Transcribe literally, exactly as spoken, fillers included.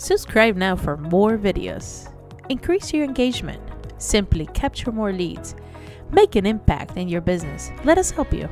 Subscribe now for more videos. Increase your engagement. Simply capture more leads. Make an impact in your business. Let us help you.